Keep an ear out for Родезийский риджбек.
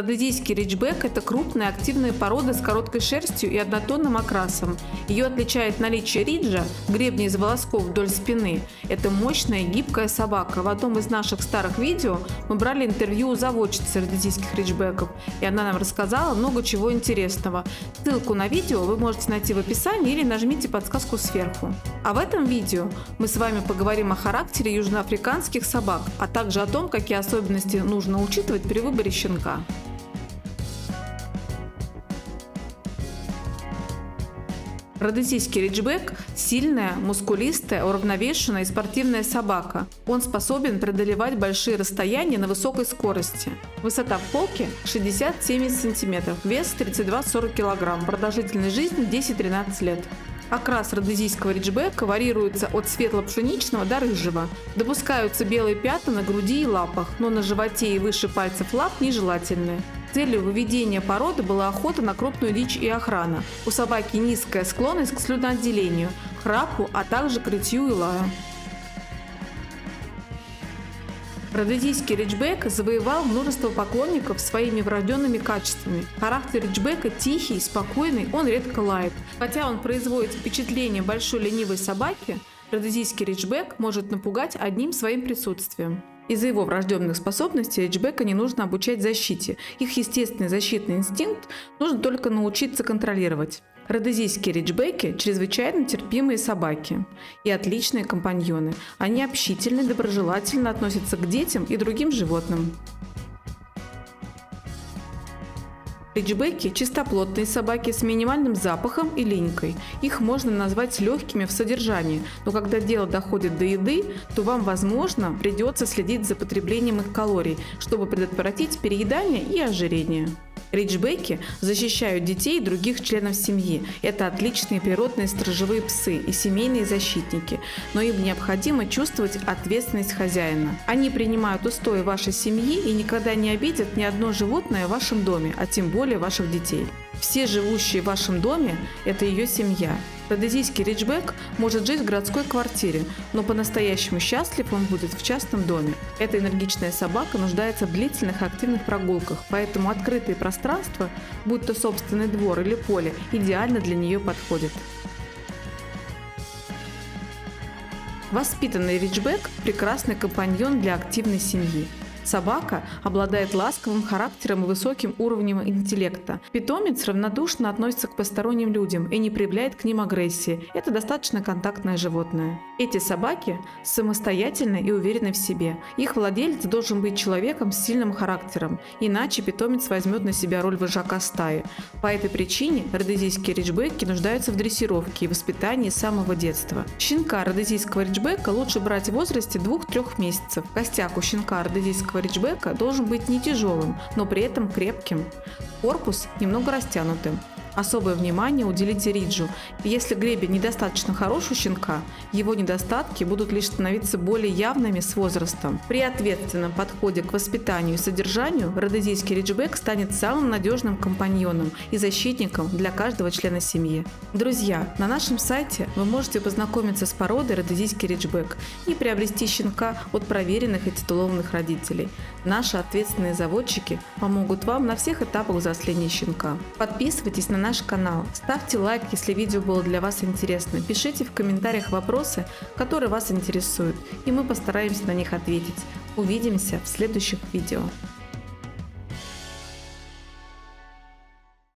Родезийский риджбек – это крупная активная порода с короткой шерстью и однотонным окрасом. Ее отличает наличие риджа – гребня из волосков вдоль спины. Это мощная гибкая собака. В одном из наших старых видео мы брали интервью у заводчицы родезийских риджбеков, и она нам рассказала много чего интересного. Ссылку на видео вы можете найти в описании или нажмите подсказку сверху. А в этом видео мы с вами поговорим о характере южноафриканских собак, а также о том, какие особенности нужно учитывать при выборе щенка. Родезийский риджбек – сильная, мускулистая, уравновешенная и спортивная собака. Он способен преодолевать большие расстояния на высокой скорости. Высота в холке 60-70 см, вес 32-40 кг, продолжительность жизни 10-13 лет. Окрас родезийского риджбека варьируется от светло-пшеничного до рыжего. Допускаются белые пятна на груди и лапах, но на животе и выше пальцев лап нежелательны. Целью выведения породы была охота на крупную дичь и охрана. У собаки низкая склонность к слюноотделению, храпу, а также к рытью и лаю. Родезийский риджбек завоевал множество поклонников своими врожденными качествами. Характер риджбека тихий, спокойный, он редко лает. Хотя он производит впечатление большой ленивой собаки, родезийский риджбек может напугать одним своим присутствием. Из-за его врожденных способностей риджбека не нужно обучать защите. Их естественный защитный инстинкт нужно только научиться контролировать. Родезийские риджбеки – чрезвычайно терпимые собаки и отличные компаньоны. Они общительны, доброжелательно относятся к детям и другим животным. Риджбеки – чистоплотные собаки с минимальным запахом и линькой. Их можно назвать легкими в содержании, но когда дело доходит до еды, то вам, возможно, придется следить за потреблением их калорий, чтобы предотвратить переедание и ожирение. Риджбеки защищают детей и других членов семьи. Это отличные природные сторожевые псы и семейные защитники, но им необходимо чувствовать ответственность хозяина. Они принимают устои вашей семьи и никогда не обидят ни одно животное в вашем доме, а тем более ваших детей. Все живущие в вашем доме – это ее семья. Родезийский риджбек может жить в городской квартире, но по-настоящему счастлив он будет в частном доме. Эта энергичная собака нуждается в длительных активных прогулках, поэтому открытые пространства, будь то собственный двор или поле, идеально для нее подходят. Воспитанный риджбек – прекрасный компаньон для активной семьи. Собака обладает ласковым характером и высоким уровнем интеллекта. Питомец равнодушно относится к посторонним людям и не проявляет к ним агрессии. Это достаточно контактное животное. Эти собаки самостоятельны и уверены в себе. Их владелец должен быть человеком с сильным характером, иначе питомец возьмет на себя роль вожака стаи. По этой причине родезийские риджбеки нуждаются в дрессировке и воспитании с самого детства. Щенка родезийского риджбека лучше брать в возрасте 2-3 месяцев. Костяк у щенка родезийского риджбека должен быть не тяжелым, но при этом крепким. Корпус немного растянутым. Особое внимание уделите риджу. Если гребень недостаточно хорош у щенка, его недостатки будут лишь становиться более явными с возрастом. При ответственном подходе к воспитанию и содержанию родезийский риджбек станет самым надежным компаньоном и защитником для каждого члена семьи. Друзья, на нашем сайте вы можете познакомиться с породой родезийский риджбек и приобрести щенка от проверенных и титулованных родителей. Наши ответственные заводчики помогут вам на всех этапах взросления щенка. Подписывайтесь на наш канал, ставьте лайк, если видео было для вас интересно, пишите в комментариях вопросы, которые вас интересуют, и мы постараемся на них ответить. Увидимся в следующих видео.